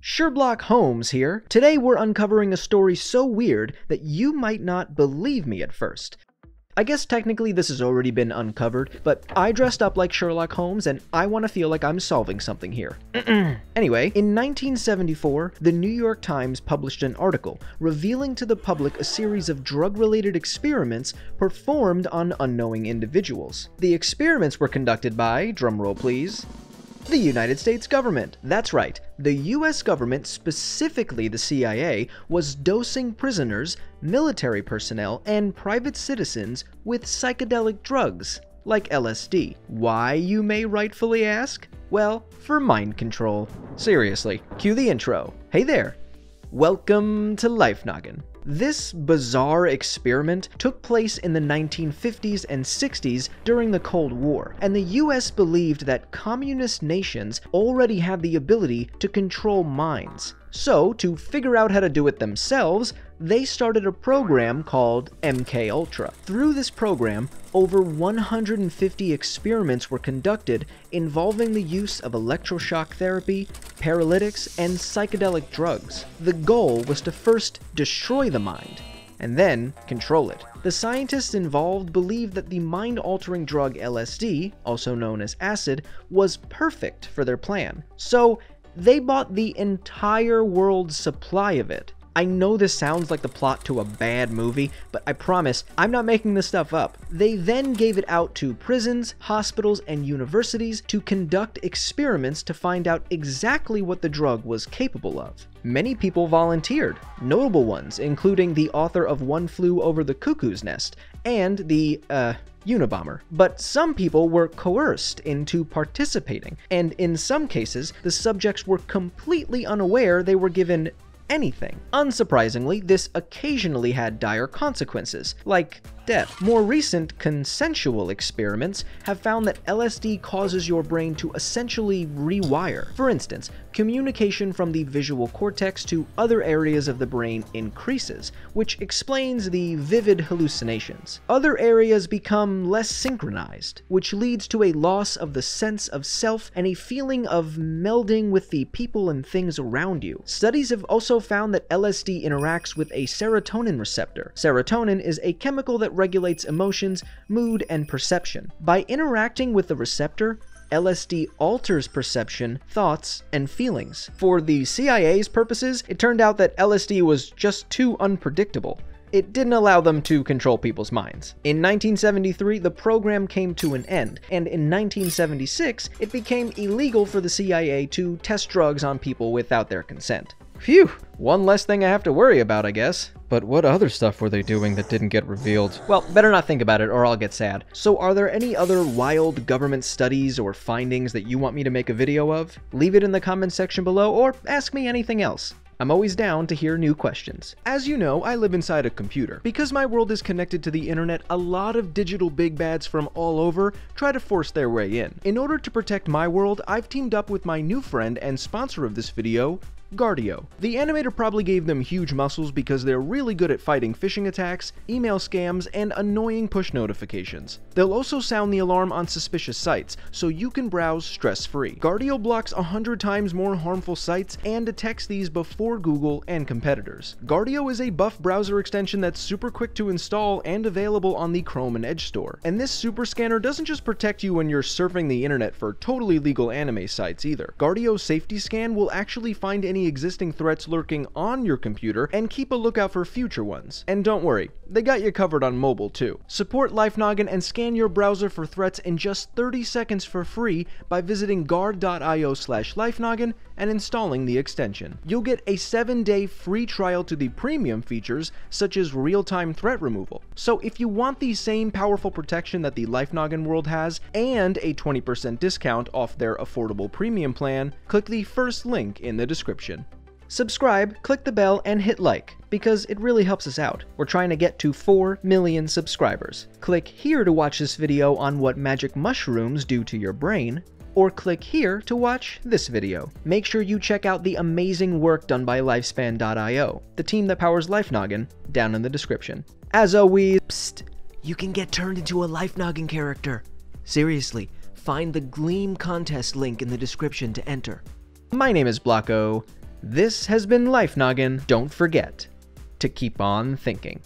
Sherlock Holmes here. Today we're uncovering a story so weird that you might not believe me at first. I guess technically this has already been uncovered, but I dressed up like Sherlock Holmes and I want to feel like I'm solving something here. Anyway, in 1974, the New York Times published an article revealing to the public a series of drug-related experiments performed on unknowing individuals. The experiments were conducted by, drumroll please, the United States government. That's right, the US government, specifically the CIA, was dosing prisoners, military personnel, and private citizens with psychedelic drugs, like LSD. Why, you may rightfully ask? Well, for mind control. Seriously, cue the intro. Hey there, welcome to Life Noggin. This bizarre experiment took place in the 1950s and 60s during the Cold War, and the US believed that communist nations already had the ability to control minds. So, to figure out how to do it themselves, they started a program called MKUltra. Through this program, over 150 experiments were conducted involving the use of electroshock therapy, paralytics, and psychedelic drugs. The goal was to first destroy the mind, and then control it. The scientists involved believed that the mind-altering drug LSD, also known as acid, was perfect for their plan. So, they bought the entire world's supply of it. I know this sounds like the plot to a bad movie, but I promise I'm not making this stuff up. They then gave it out to prisons, hospitals, and universities to conduct experiments to find out exactly what the drug was capable of. Many people volunteered, notable ones including the author of One Flew Over the Cuckoo's Nest and the, Unabomber. But some people were coerced into participating, and in some cases, the subjects were completely unaware they were given anything. Unsurprisingly, this occasionally had dire consequences, like death. More recent consensual experiments have found that LSD causes your brain to essentially rewire. For instance, communication from the visual cortex to other areas of the brain increases, which explains the vivid hallucinations. Other areas become less synchronized, which leads to a loss of the sense of self and a feeling of melding with the people and things around you. Studies have also found that LSD interacts with a serotonin receptor. Serotonin is a chemical that regulates emotions, mood, and perception. By interacting with the receptor, LSD alters perception, thoughts, and feelings. For the CIA's purposes, it turned out that LSD was just too unpredictable. It didn't allow them to control people's minds. In 1973, the program came to an end, and in 1976, it became illegal for the CIA to test drugs on people without their consent. Phew, one less thing I have to worry about, I guess. But what other stuff were they doing that didn't get revealed? Well, better not think about it or I'll get sad. So are there any other wild government studies or findings that you want me to make a video of? Leave it in the comments section below or ask me anything else. I'm always down to hear new questions. As you know, I live inside a computer. Because my world is connected to the internet, a lot of digital big bads from all over try to force their way in. In order to protect my world, I've teamed up with my new friend and sponsor of this video, Guardio. The animator probably gave them huge muscles because they're really good at fighting phishing attacks, email scams, and annoying push notifications. They'll also sound the alarm on suspicious sites, so you can browse stress-free. Guardio blocks 100 times more harmful sites and detects these before Google and competitors. Guardio is a buff browser extension that's super quick to install and available on the Chrome and Edge store. And this super scanner doesn't just protect you when you're surfing the internet for totally legal anime sites either. Guardio's safety scan will actually find any existing threats lurking on your computer and keep a lookout for future ones. And don't worry, they got you covered on mobile too. Support Life Noggin and scan your browser for threats in just 30 seconds for free by visiting guard.io/lifenoggin and installing the extension. You'll get a 7-day free trial to the premium features such as real-time threat removal. So if you want the same powerful protection that the Life Noggin world has and a 20% discount off their affordable premium plan, click the first link in the description. Subscribe, click the bell, and hit like, because it really helps us out. We're trying to get to 4 million subscribers. Click here to watch this video on what magic mushrooms do to your brain, or click here to watch this video. Make sure you check out the amazing work done by Lifespan.io, the team that powers Life Noggin, down in the description. As always, psst, you can get turned into a Life Noggin character. Seriously, find the Gleam contest link in the description to enter. My name is Blocko. This has been Life Noggin. Don't forget to keep on thinking.